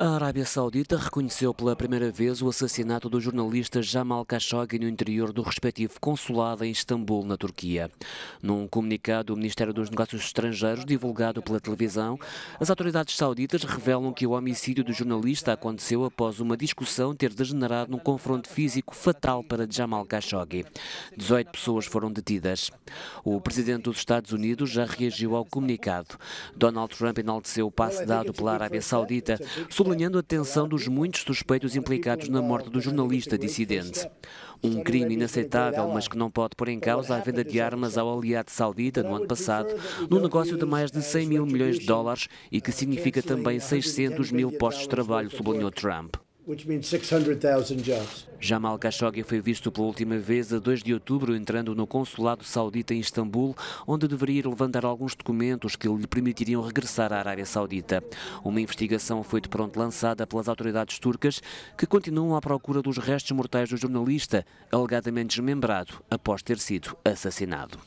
A Arábia Saudita reconheceu pela primeira vez o assassinato do jornalista Jamal Khashoggi no interior do respectivo consulado em Istambul, na Turquia. Num comunicado do Ministério dos Negócios Estrangeiros, divulgado pela televisão, as autoridades sauditas revelam que o homicídio do jornalista aconteceu após uma discussão ter degenerado num confronto físico fatal para Jamal Khashoggi. 18 pessoas foram detidas. O presidente dos Estados Unidos já reagiu ao comunicado. Donald Trump enalteceu o passo dado pela Arábia Saudita, sublinhando a atenção dos muitos suspeitos implicados na morte do jornalista dissidente. Um crime inaceitável, mas que não pode pôr em causa a venda de armas ao aliado saudita no ano passado, num negócio de mais de 100 mil milhões de dólares e que significa também 600 mil postos de trabalho, sublinhou Trump. Jamal Khashoggi foi visto pela última vez a 2 de outubro entrando no consulado saudita em Istambul, onde deveria ir levantar alguns documentos que lhe permitiriam regressar à Arábia Saudita. Uma investigação foi de pronto lançada pelas autoridades turcas, que continuam à procura dos restos mortais do jornalista, alegadamente desmembrado após ter sido assassinado.